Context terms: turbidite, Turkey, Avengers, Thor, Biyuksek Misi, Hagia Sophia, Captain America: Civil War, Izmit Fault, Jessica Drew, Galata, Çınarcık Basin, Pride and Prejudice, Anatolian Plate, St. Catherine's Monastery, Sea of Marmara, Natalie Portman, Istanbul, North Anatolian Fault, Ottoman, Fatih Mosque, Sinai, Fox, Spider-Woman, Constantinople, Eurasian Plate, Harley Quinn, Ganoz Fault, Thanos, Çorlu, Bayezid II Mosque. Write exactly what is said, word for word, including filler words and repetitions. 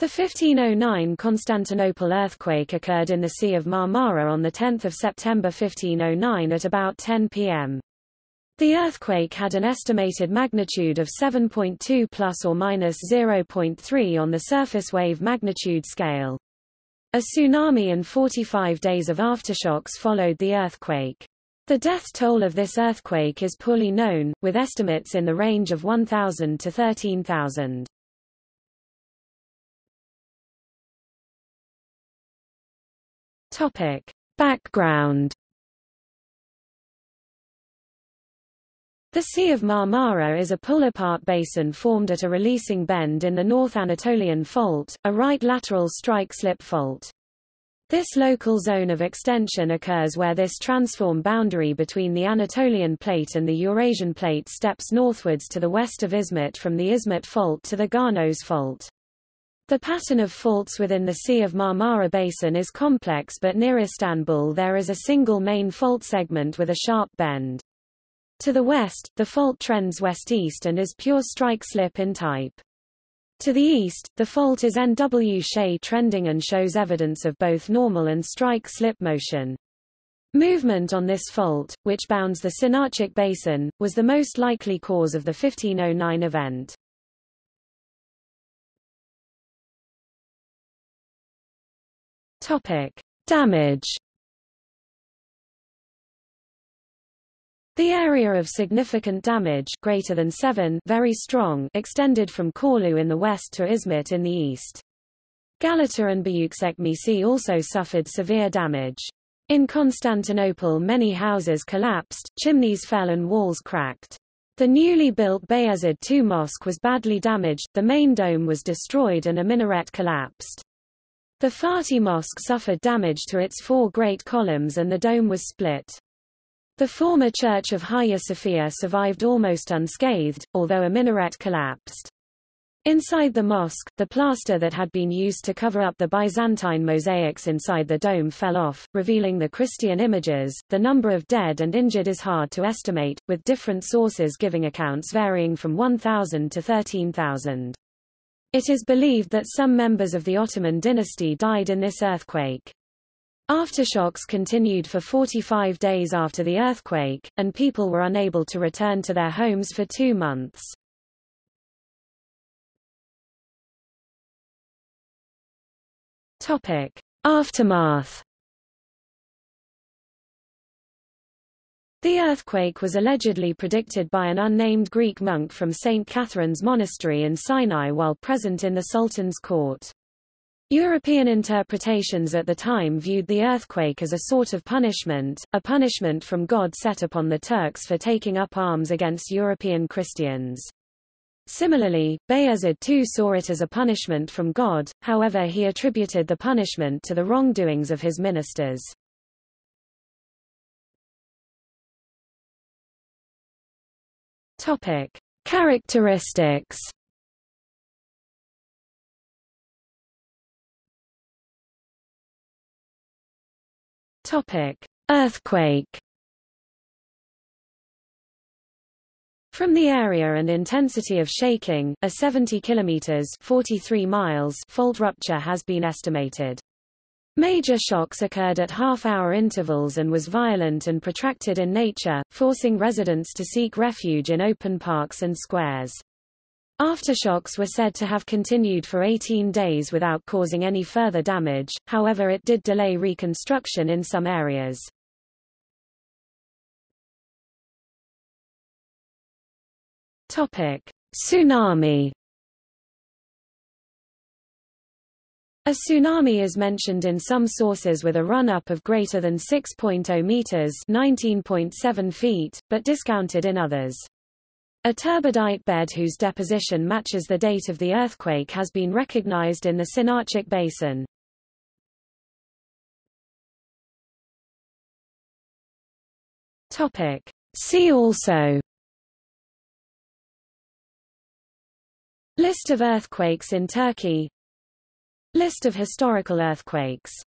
The fifteen oh nine Constantinople earthquake occurred in the Sea of Marmara on the tenth of September fifteen oh nine at about ten p m The earthquake had an estimated magnitude of seven point two plus or minus zero point three on the surface wave magnitude scale. A tsunami and forty-five days of aftershocks followed the earthquake. The death toll of this earthquake is poorly known, with estimates in the range of one thousand to thirteen thousand. Topic: Background. The Sea of Marmara is a pull-apart basin formed at a releasing bend in the North Anatolian Fault, a right lateral strike-slip fault. This local zone of extension occurs where this transform boundary between the Anatolian Plate and the Eurasian Plate steps northwards to the west of Izmit from the Izmit Fault to the Ganoz Fault. The pattern of faults within the Sea of Marmara Basin is complex, but near Istanbul there is a single main fault segment with a sharp bend. To the west, the fault trends west-east and is pure strike-slip in type. To the east, the fault is N W shape trending and shows evidence of both normal and strike-slip motion. Movement on this fault, which bounds the Çınarcık Basin, was the most likely cause of the fifteen oh nine event. Topic: Damage. The area of significant damage, greater than seven, very strong, extended from Çorlu in the west to Izmit in the east. Galata and Biyuksek Misi also suffered severe damage. In Constantinople, many houses collapsed, chimneys fell, and walls cracked. The newly built Bayezid the second Mosque was badly damaged. The main dome was destroyed, and a minaret collapsed. The Fatih Mosque suffered damage to its four great columns and the dome was split. The former church of Hagia Sophia survived almost unscathed, although a minaret collapsed. Inside the mosque, the plaster that had been used to cover up the Byzantine mosaics inside the dome fell off, revealing the Christian images. The number of dead and injured is hard to estimate, with different sources giving accounts varying from one thousand to thirteen thousand. It is believed that some members of the Ottoman dynasty died in this earthquake. Aftershocks continued for forty-five days after the earthquake, and people were unable to return to their homes for two months. Topic: Aftermath. The earthquake was allegedly predicted by an unnamed Greek monk from Saint Catherine's Monastery in Sinai while present in the Sultan's court. European interpretations at the time viewed the earthquake as a sort of punishment, a punishment from God set upon the Turks for taking up arms against European Christians. Similarly, Bayezid the second saw it as a punishment from God, however he attributed the punishment to the wrongdoings of his ministers. Topic: Characteristics. Topic: Earthquake. From the area and intensity of shaking, a seventy kilometers (forty-three miles) fault rupture has been estimated. Major shocks occurred at half-hour intervals and was violent and protracted in nature, forcing residents to seek refuge in open parks and squares. Aftershocks were said to have continued for eighteen days without causing any further damage, however it did delay reconstruction in some areas. Topic: Tsunami. A tsunami is mentioned in some sources with a run-up of greater than six point zero meters (nineteen point seven feet), but discounted in others. A turbidite bed whose deposition matches the date of the earthquake has been recognized in the Çınarcık Basin. Topic: See also. List of earthquakes in Turkey. List of historical earthquakes.